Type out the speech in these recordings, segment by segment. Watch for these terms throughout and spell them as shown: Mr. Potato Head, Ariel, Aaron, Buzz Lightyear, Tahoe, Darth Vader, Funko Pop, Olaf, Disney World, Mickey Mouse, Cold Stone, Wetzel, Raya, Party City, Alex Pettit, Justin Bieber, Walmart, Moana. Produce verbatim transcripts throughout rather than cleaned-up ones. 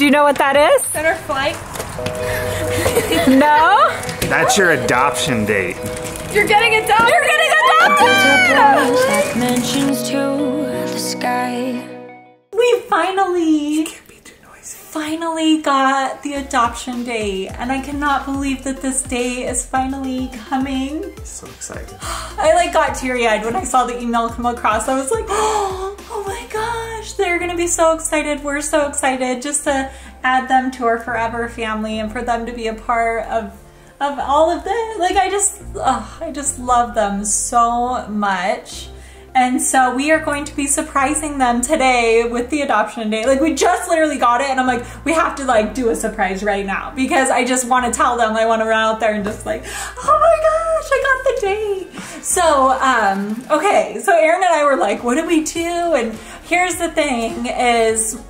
Do you know what that is? Center flight. No? That's your adoption date. You're getting adopted. You're getting adopted. Dimensions to the sky. We finally. Finally got the adoption day, and I cannot believe that this day is finally coming. So excited. I like got teary-eyed when I saw the email come across. I was like, oh my gosh, they're gonna be so excited. We're so excited just to add them to our forever family and for them to be a part of of all of this. Like I just, oh, I just love them so much. And so we are going to be surprising them today with the adoption day. Like we just literally got it and I'm like, we have to like do a surprise right now because I just want to tell them. I want to run out there and just like, oh my gosh, I got the day. So, um, okay. So Aaron and I were like, what do we do? And here's the thing is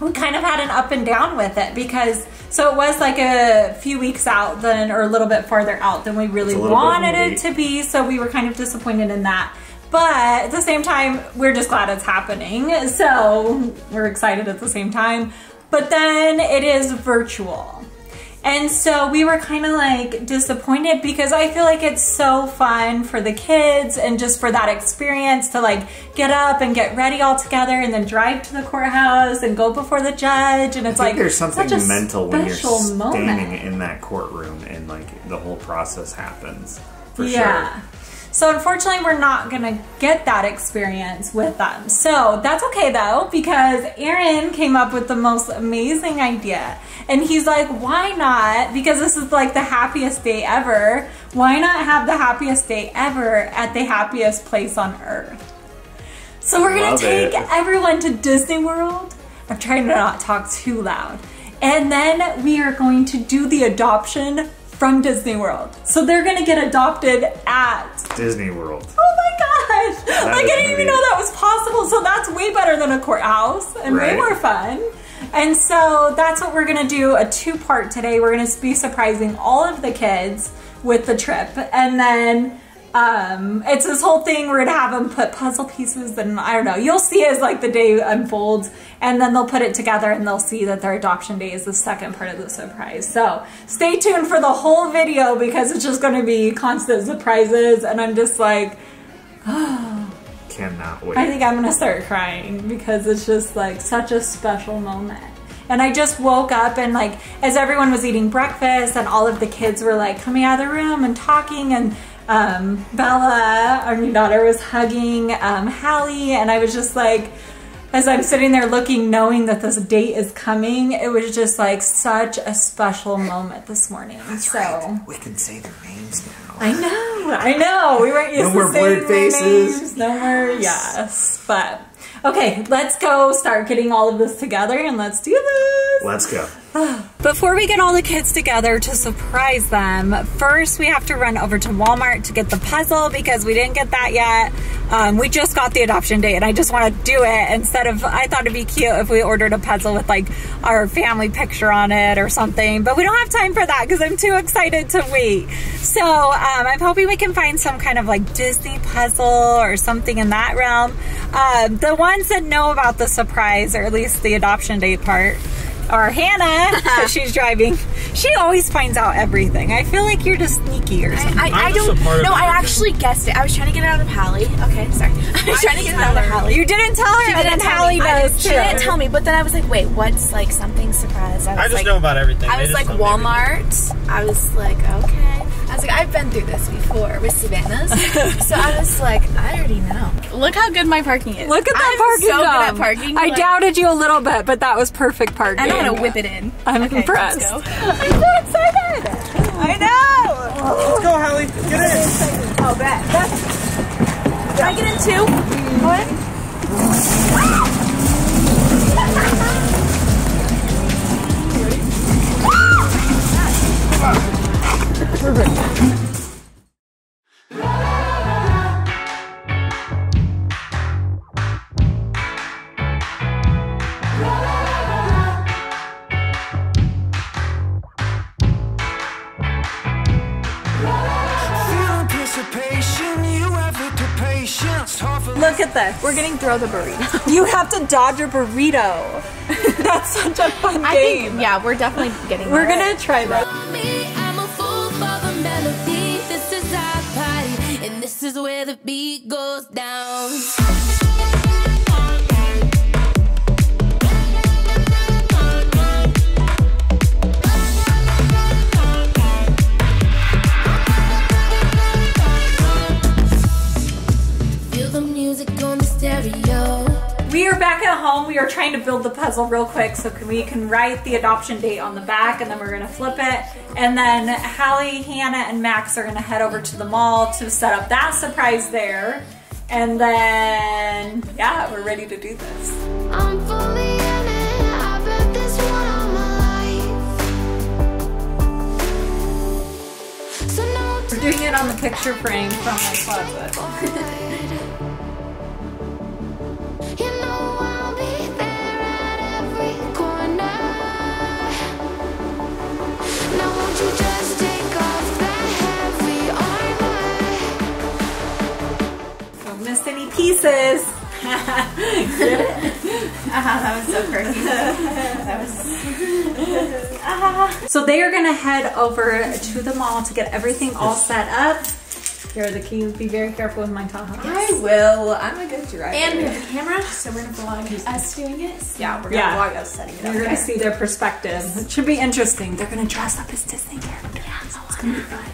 we kind of had an up and down with it because so it was like a few weeks out then or a little bit farther out than we really wanted it to be. So we were kind of disappointed in that. But at the same time, we're just glad it's happening. So we're excited at the same time. But then it is virtual. And so we were kind of like disappointed because I feel like it's so fun for the kids and just for that experience to like get up and get ready all together and then drive to the courthouse and go before the judge. And it's I think like, there's something such a mental when you're standing moment. in that courtroom and like the whole process happens for yeah. sure. So unfortunately, we're not gonna get that experience with them. So that's okay though, because Aaron came up with the most amazing idea. And he's like, why not? Because this is like the happiest day ever. Why not have the happiest day ever at the happiest place on earth? So we're gonna take everyone to Disney World. I'm trying to not talk too loud. And then we are going to do the adoption from Disney World. So they're gonna get adopted at Disney World. Oh my gosh! That like I didn't even know that was possible. So that's way better than a courthouse and right. way more fun. And so that's what we're gonna do, a two-part today. We're gonna be surprising all of the kids with the trip. And then um, it's this whole thing, we're gonna have them put puzzle pieces and I don't know, you'll see as like the day unfolds. And then they'll put it together and they'll see that their adoption day is the second part of the surprise. So stay tuned for the whole video because it's just going to be constant surprises. And I'm just like, oh, cannot wait. I think I'm going to start crying because it's just like such a special moment. And I just woke up and like, as everyone was eating breakfast and all of the kids were like coming out of the room and talking and um, Bella, our new daughter, was hugging um, Hallie. And I was just like, as I'm sitting there looking, knowing that this date is coming, it was just like such a special moment this morning. That's so right. We can say their names now. I know, I know. We weren't used no to more saying blurred faces. Names. No more, yes. But okay, let's go start getting all of this together and let's do this. Let's go. Before we get all the kids together to surprise them, first we have to run over to Walmart to get the puzzle because we didn't get that yet. Um, we just got the adoption date and I just want to do it instead of, I thought it'd be cute if we ordered a puzzle with like our family picture on it or something, but we don't have time for that because I'm too excited to wait. So um, I'm hoping we can find some kind of like Disney puzzle or something in that realm. Uh, the ones that know about the surprise, or at least the adoption date part, or Hannah, because she's driving. She always finds out everything. I feel like you're just sneaky or something. I, I, I don't, no, I actually guessed it. I was trying to get it out of Hallie. Okay, sorry. I was trying to get it out of Hallie. You didn't tell her, and then Hallie knows too. She didn't tell me, but then I was like, wait, what's like something surprise? I, was I just like, know about everything. I was like Walmart. I was like, okay. I was like, I've been through this before with Savannah's. So I was like, I already know. Look how good my parking is. Look at that I'm parking. I'm so good at parking. I like, doubted you a little bit, but that was perfect parking. I don't want to whip it in. I'm okay, impressed. I'm so excited. I know. Oh, let's go, Hallie. Get in. Oh, bet. Can I get in two? What? Ah! Ah! Perfect. at this. We're getting throw the burrito. You have to dodge a burrito. That's such a fun I game. Think, yeah, we're definitely getting We're going right. to try that. I'm a fool for the melody. This is our party, and this is where the beat goes down. We are back at home. We are trying to build the puzzle real quick so can we can write the adoption date on the back, and then we're gonna flip it. And then Hallie, Hannah, and Max are gonna head over to the mall to set up that surprise there. And then, yeah, we're ready to do this. I'm fully in it. I bet this one on my life. So no we're doing it on the picture frame from my closet. Miss any pieces. Uh-huh, that was so crazy. That was... Uh-huh. So they are gonna head over to the mall to get everything all set up. Here are the keys. Be very careful with my Tahoe. Yes. I will. I'm a good driver. And we have a camera, so we're gonna vlog us doing it. Yeah, we're gonna yeah. vlog us setting it up. We're okay. gonna see their perspective. Yes. It should be interesting. They're gonna dress up as Disney characters. Yeah, so it's gonna be fun.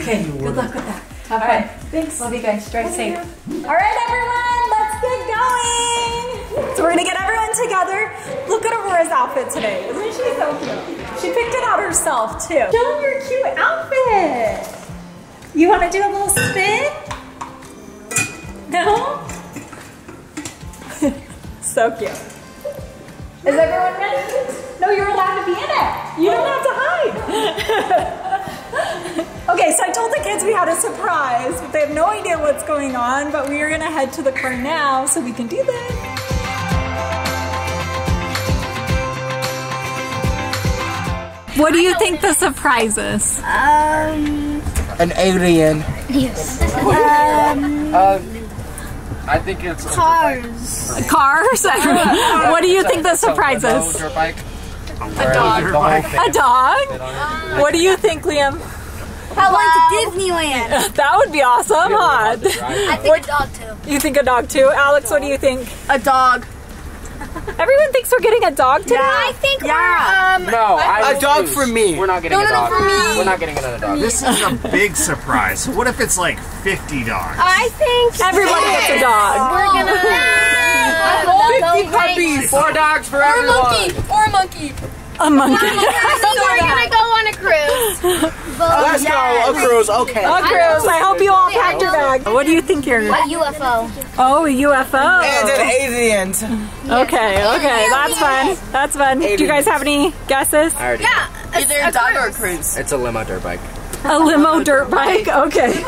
Okay, good luck with that. Have all fun. Right. Thanks. Love you guys. Drive safe. All right, everyone, let's get going. So we're gonna get everyone together. Look at Aurora's outfit today. Isn't she so cute? She picked it out herself too. Show them your cute outfit. You want to do a little spin? No? So cute. Is everyone ready? No, you're allowed to be in it. You don't have to hide. Okay, so I told the kids we had a surprise, but they have no idea what's going on, but we are gonna head to the car now so we can do this. What do you think the surprise is? Um... An alien. Yes. Um... um I think it's... Cars. Cars? Cars? What do you think the surprise is? A dog. A dog? A dog? What do you think, Liam? How about Disneyland? That would be awesome, huh? I think a dog too. You think a dog too? Alex, what do you think? A dog. Everyone thinks we're getting a dog today? Yeah. I think yeah. we're... Um, no, I a dog lose. For me. We're not getting no, a dog. No, for me. We're not getting another dog. This is a big surprise. What if it's like fifty dogs? I think... Everyone yes. gets a dog. Oh. We're gonna... No. fifty no. puppies. Four dogs for or everyone. Or a monkey. Or a monkey. A monkey. No, we're gonna go on a cruise. Let's yes. go, a cruise, okay. A cruise, I hope you all packed your bag. What do you think you're... A U F O. Oh, a U F O. And an alien. Okay, okay, that's fun. That's fun. Aliens. Do you guys have any guesses? I already yeah. Either a, a dog cruise. Or a cruise. It's a limo dirt bike. A limo dirt bike? Okay.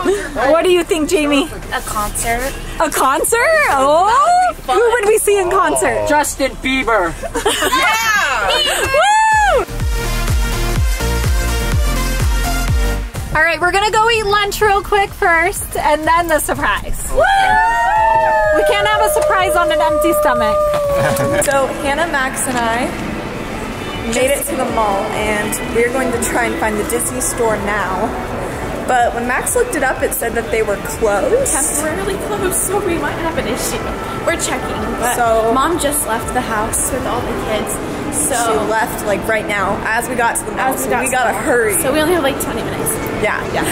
What do you think, Jamie? A concert. A concert? Oh! Who would we see in concert? Oh. Justin Bieber. Yeah! Bieber. All right, we're gonna go eat lunch real quick first, and then the surprise. Woo! We can't have a surprise on an empty stomach. So Hannah, Max, and I made it to the mall, and we're going to try and find the Disney store now. But when Max looked it up, it said that they were closed. Temporarily closed, so we might have an issue. We're checking, but so, Mom just left the house with all the kids. So she left like right now as we got to the mall. As we got, so we got to gotta hurry. So we only have like twenty minutes. Yeah, yeah.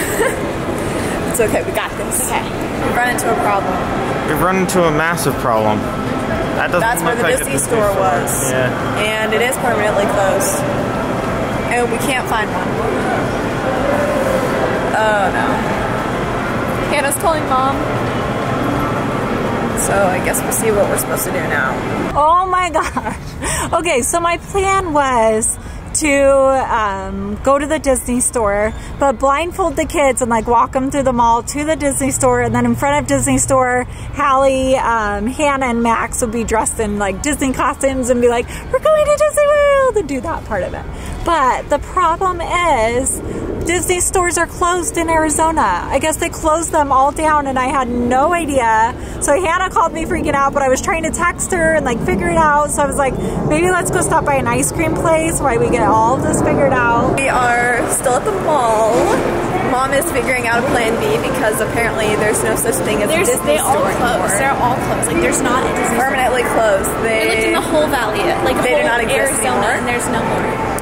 It's okay, we got this. Okay. We've run into a problem. We've run into a massive problem. That doesn't That's where the like Disney store was. Store. Yeah. And it is permanently closed. And we can't find one. Oh no. Hannah's calling Mom. So I guess we'll see what we're supposed to do now. Oh my gosh. Okay, so my plan was to um, go to the Disney store, but blindfold the kids and like walk them through the mall to the Disney store, and then in front of Disney store, Hallie, um, Hannah, and Max would be dressed in like Disney costumes and be like, we're going to Disney World, and could do that part of it. But the problem is Disney stores are closed in Arizona. I guess they closed them all down and I had no idea. So Hannah called me freaking out, but I was trying to text her and like figure it out. So I was like, maybe let's go stop by an ice cream place while we get all of this figured out. We are still at the mall. Mom is figuring out a plan B because apparently there's no such thing as there's, a Disney they store all anymore. They're all closed. Like there's not a Disney Permanently store. closed. They, they looked in the whole valley. Like they whole do not exist Arizona anymore. And there's no more.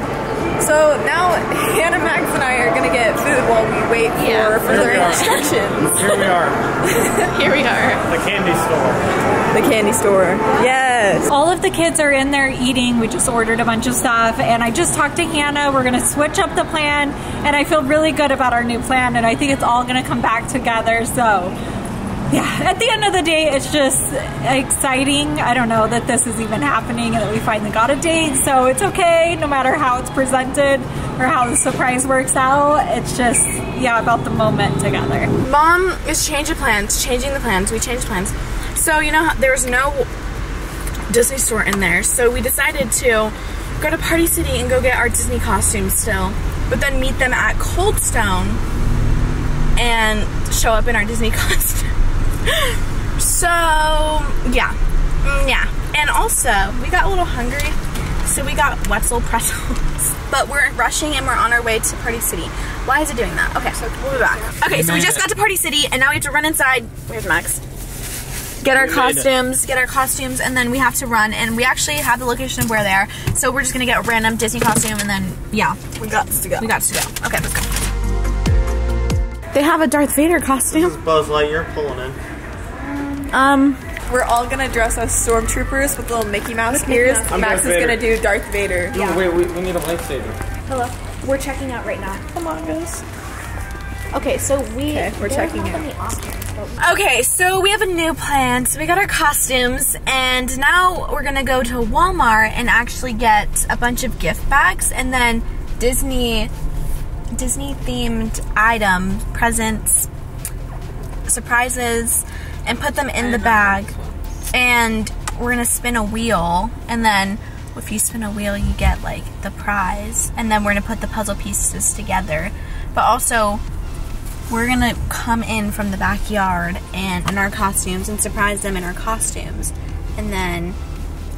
So now Hannah, Max, and I are gonna get food while we wait for yeah. further instructions. Here we are. Here we are. The candy store. The candy store. Yes. All of the kids are in there eating. We just ordered a bunch of stuff, and I just talked to Hannah. We're gonna switch up the plan, and I feel really good about our new plan, and I think it's all gonna come back together. So, yeah. At the end of the day, it's just exciting. I don't know that this is even happening and that we finally got a date. So it's okay, no matter how it's presented or how the surprise works out. It's just, yeah, about the moment together. Mom is changing plans, changing the plans. We changed plans. So, you know, there was no Disney store in there. So we decided to go to Party City and go get our Disney costumes still, but then meet them at Cold Stone and show up in our Disney costume. So, yeah, yeah, and also, we got a little hungry, so we got Wetzel pretzels, but we're rushing and we're on our way to Party City. Why is it doing that? Okay, so we'll be back. Okay, so we just got to Party City, and now we have to run inside. Where's Max? Get our costumes, get our costumes, and then we have to run, and we actually have the location of where they are, so we're just gonna get a random Disney costume, and then, yeah. We got to go. We got to go. Okay, let's go. They have a Darth Vader costume. This is Buzz Lightyear pulling in. Um, we're all gonna dress as stormtroopers with little Mickey Mouse ears. Max Darth is Vader. gonna do Darth Vader. No, yeah. wait, we, we need a lightsaber. Hello, we're checking out right now. Come on, guys. Okay, so we okay, we're checking out. Okay, so we have a new plan. So we got our costumes, and now we're gonna go to Walmart and actually get a bunch of gift bags, and then Disney, Disney themed item presents, surprises. And put them in the bag, and we're gonna spin a wheel, and then if you spin a wheel you get like the prize, and then we're gonna put the puzzle pieces together. But also we're gonna come in from the backyard and in our costumes and surprise them in our costumes, and then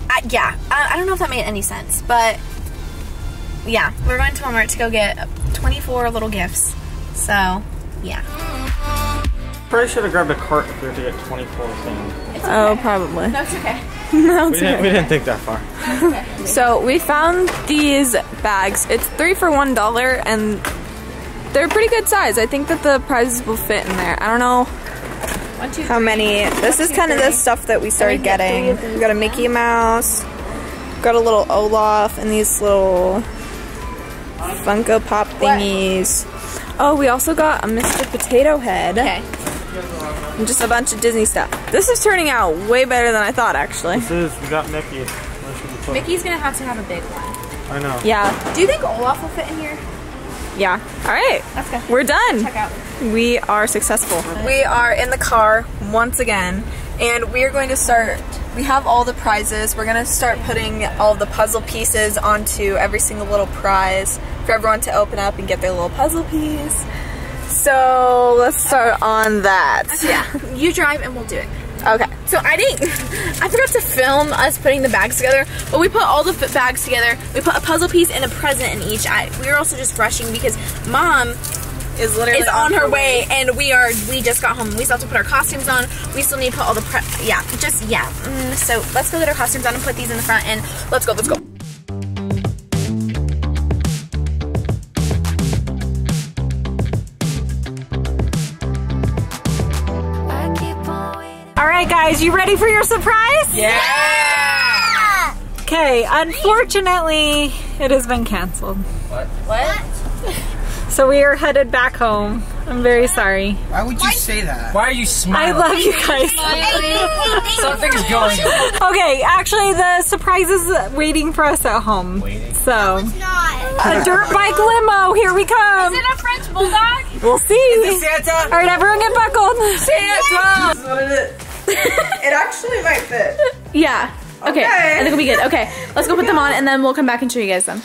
I, yeah I, I don't know if that made any sense, but yeah, we're going to Walmart to go get twenty-four little gifts, so yeah. Probably should have grabbed a cart if we were to get twenty-four things. Okay. Oh, probably. No, it's okay. No, it's we, okay. Didn't, we didn't think that far. No, okay. So we found these bags. It's three for one dollar, and they're a pretty good size. I think that the prizes will fit in there. I don't know one, two, how many. This one, is kind of the stuff that we started getting. We got a Mickey Mouse, got a little Olaf, and these little Funko Pop thingies. What? Oh, we also got a Mister Potato Head. Okay. And just a bunch of Disney stuff. This is turning out way better than I thought, actually. This is, we got Mickey. Mickey's gonna have to have a big one. I know. Yeah. Do you think Olaf will fit in here? Yeah. All right. That's good. We're done. Check out. We are successful. We are in the car once again, and we are going to start. We have all the prizes. We're gonna start putting all the puzzle pieces onto every single little prize for everyone to open up and get their little puzzle piece. So let's start on that. Okay, yeah, you drive and we'll do it. Okay. So I didn't, I forgot to film us putting the bags together, but we put all the bags together. We put a puzzle piece and a present in each. I, we were also just rushing because Mom is literally is on, on her, her way, way, and we are, we just got home. We still have to put our costumes on. We still need to put all the, pre yeah, just, yeah. Mm, so let's go get our costumes on and put these in the front, and let's go, let's go. Alright guys, you ready for your surprise? Yeah! Okay, unfortunately, it has been canceled. What? What? So we are headed back home. I'm very sorry. Why would you say that? Why are you smiling? I love you guys. Something's going on. Okay, actually the surprise is waiting for us at home. Waiting. So, no, it's not. A dirt bike limo, here we come. Is it a French bulldog? We'll see. Is it Santa? Alright, everyone get buckled. Santa! This is what it is. It actually might fit. Yeah. Okay, okay. I think we'll be good. Okay, let's go put them on and then we'll come back and show you guys them.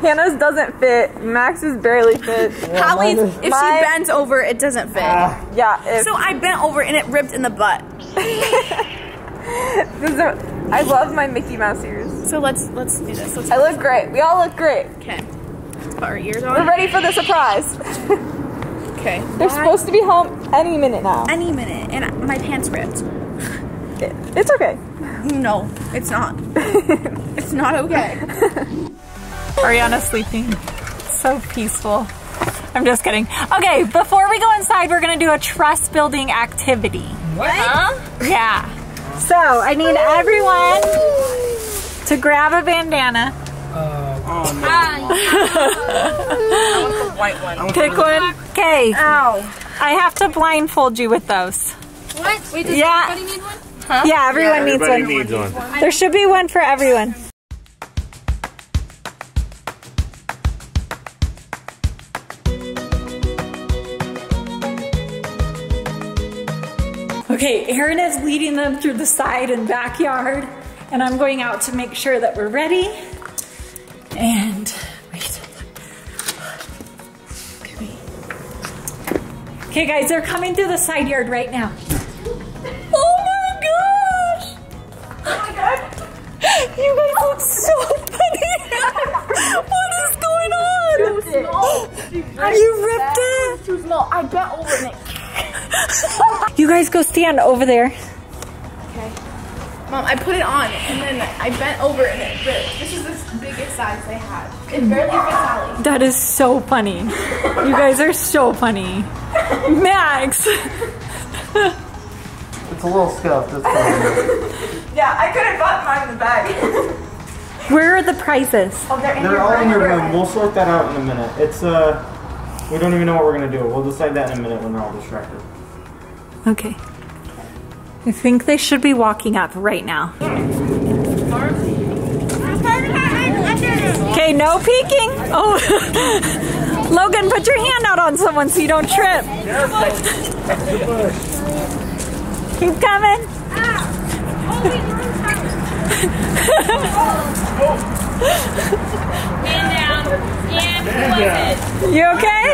Hannah's doesn't fit. Max's barely fits. Yeah, Holly's, if she bends over, it doesn't fit. Uh, yeah. So I bent over and it ripped in the butt. This is a, I love my Mickey Mouse ears. So let's let's do this. Let's I look this. great. We all look great. Okay. Let's put our ears on. We're ready for the surprise. Okay. They're Why? supposed to be home any minute now. Any minute, and my pants ripped. It, it's okay. No, it's not. It's not okay. Ariana's sleeping. So peaceful. I'm just kidding. Okay, before we go inside, we're gonna do a trust building activity. What? Huh? Yeah. So I need everyone to grab a bandana. Uh, oh no. I want the white one. Pick one. Okay. Ow. I have to blindfold you with those. What? Wait, does yeah. everybody need one? Huh? Yeah, everyone yeah, needs one. Everybody needs one. one. There should be one for everyone. Okay, Erin is leading them through the side and backyard, and I'm going out to make sure that we're ready. And wait. Okay guys, they're coming through the side yard right now. Oh my gosh! Oh my God. You guys look so funny! What is going on? Too small. You ripped it? Too small. I bent over it. You guys go stand over there. Okay. Mom, I put it on and then I bent over and it ripped. This is the biggest size they had. It barely fits Allie. That is so funny. You guys are so funny. Max! It's a little scuffed. That's fine. Yeah, I could have bought mine in the bag. Where are the prices? Oh, they're in they're your all room. in your room. We'll sort that out in a minute. It's uh, we don't even know what we're gonna do. We'll decide that in a minute when they're all distracted. Okay. I think they should be walking up right now. Okay, no peeking. Oh, Logan, put your hand out on someone so you don't trip. Keep coming. Stand down. Stand down. You okay?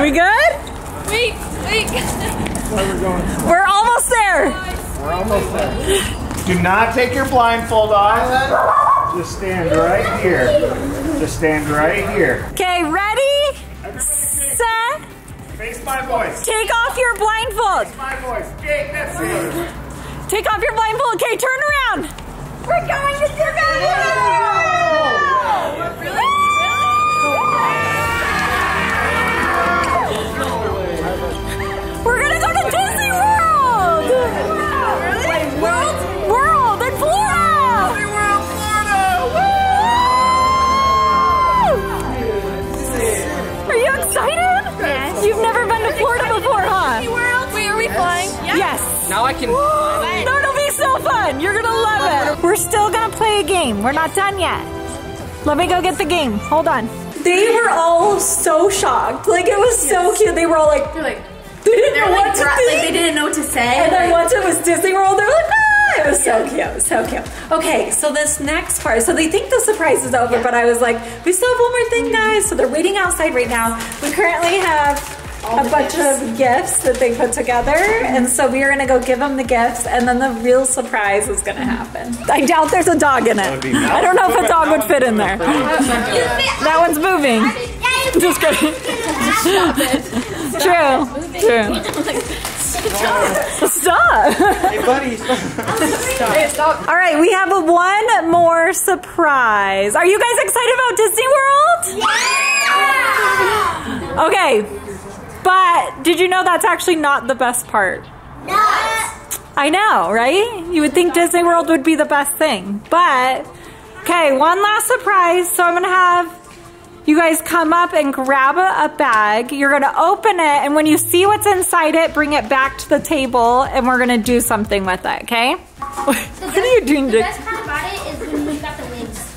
We good? Wait. We're almost there. We're almost there. Do not take your blindfold off. Just stand right here. Just stand right here. Okay, ready? Everybody set. Face my voice. Take off your blindfold. Face my voice. Jake, that's it. Take off your blindfold. Okay, turn around. We're going to do it. Really? We're gonna go to Disney World! Really? Like World? World in Florida! Disney World, Florida! Woo! Are you excited? Yes. You've never been to Florida before, huh? Disney World? Wait, are we flying? Yes. yes. Now I can fly. That'll be so fun! You're gonna love it! We're still gonna play a game. We're not done yet. Let me go get the game. Hold on. They were all so shocked. Like, it was so yes. cute. They were all like... They're like They didn't They're know like what to think. Like they didn't know what to say. And then once it was Disney World, they were like, ah! It was so cute, so cute. Okay, so this next part, so they think the surprise is over, yeah. but I was like, we still have one more thing, guys. So they're waiting outside right now. We currently have All a bunch gifts. of gifts that they put together, mm-hmm. and so we are gonna go give them the gifts, and then the real surprise is gonna happen. I doubt there's a dog in it. I don't know if a dog would fit in there. That one's moving. Just kidding. True. True. Stop. Hey, buddy. Stop. All right, we have one more surprise. Are you guys excited about Disney World? Yeah. Okay. But did you know that's actually not the best part? No. I know, right? You would think Disney World would be the best thing. But, okay, one last surprise. So I'm going to have you guys come up and grab a, a bag. You're going to open it, and when you see what's inside it, bring it back to the table, and we're going to do something with it, okay? What are you doing, Dick? The best part about it is when we got the wings.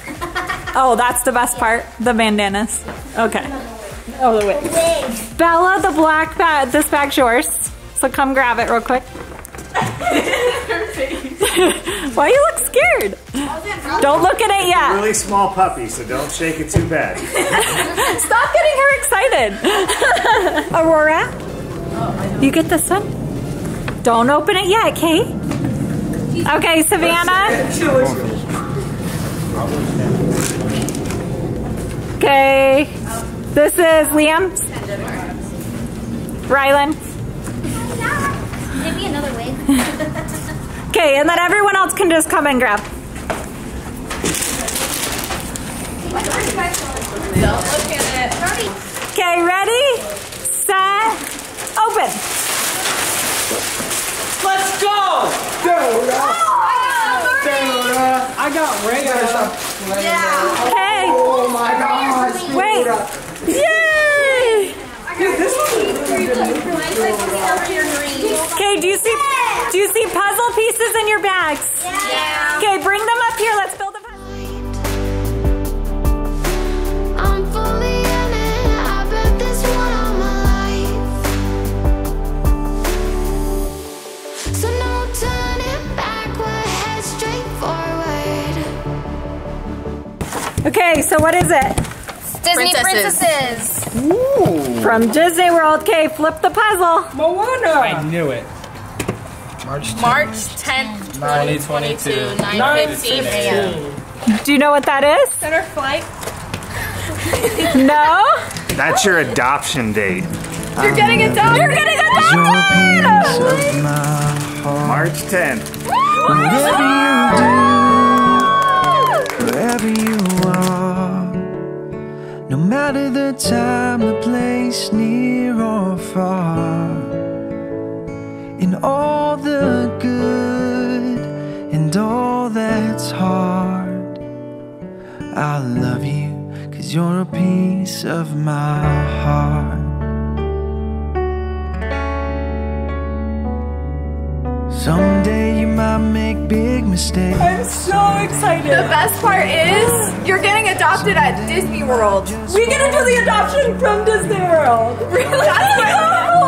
Oh, that's the best part? The bandanas. Okay. Oh, the wig. The wig. Bella, the black bag, this bag's yours. So come grab it real quick. Her face. Why you look scared? Don't look at it yet. It's a really small puppy, so don't shake it too bad. Stop getting her excited. Aurora, oh, I know. You get this one? Don't open it yet, Kate. Okay, Savannah. Okay. This is Liam's. Rylan. Give me another wig. Okay, and then everyone else can just come and grab. Don't look at it. Okay, ready, set, open. Let's go! Dora! Oh, Dora! I got Raya. Yeah. Okay. Oh my gosh. Wait. Yay! Dude, this one's okay, do you see do you see puzzle pieces in your bags? Yeah. Okay, bring them up here. Let's build a puzzle. I'm fully in it. I bet this one on my life. So no turning back, we're head straight forward. Okay, so what is it? Disney princesses. princesses. Ooh. From Disney World. Okay, flip the puzzle. Moana. I knew it. March tenth, twenty twenty-two, nine fifteen a m Do you know what that is? Center flight. No? That's your adoption date. You're um, getting adopted. You're getting adopted. March tenth. Wherever you are. No matter the time, the place, near or far, in all the good and all that's hard, I love you, 'cause you're a piece of my heart. Someday you might make big mistakes. I'm so excited. The best part is you're getting adopted at Disney World. We get to do the adoption from Disney World. Really? That's where,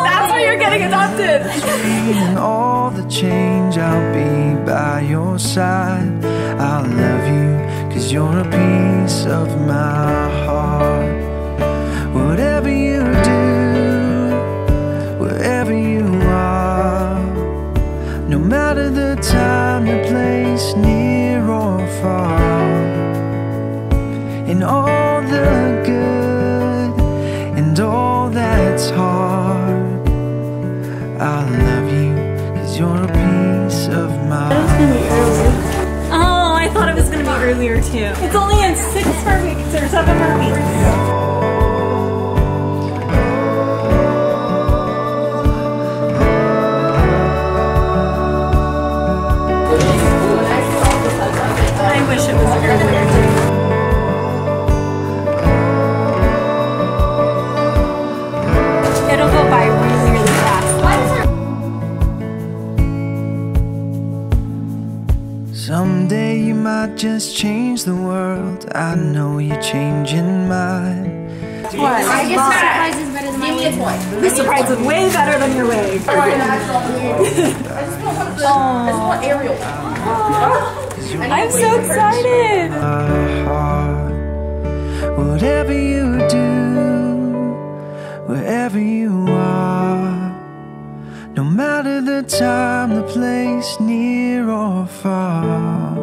that's where you're getting adopted. In all the change, I'll be by your side. I love you, 'cause you're a piece of my heart. Whatever you do, wherever you are, no matter the time, the place, near or far, in all the good and all that's hard, I love you, 'cause you're a piece of my heart. Oh, I thought it was gonna be earlier too. It's only in six more weeks or seven more weeks. I wish it was earlier. It'll go by really, really fast. Someday you might just change the world. I know you're changing mine. What? I guess my surprise is better than my wig. This surprise is way better than your wig. I just want Ariel. Oh. I'm so excited! Whatever you do, wherever you are, no matter the time, the place, near or far,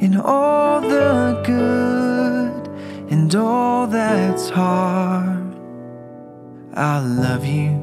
in all the good and all that's hard, I love you.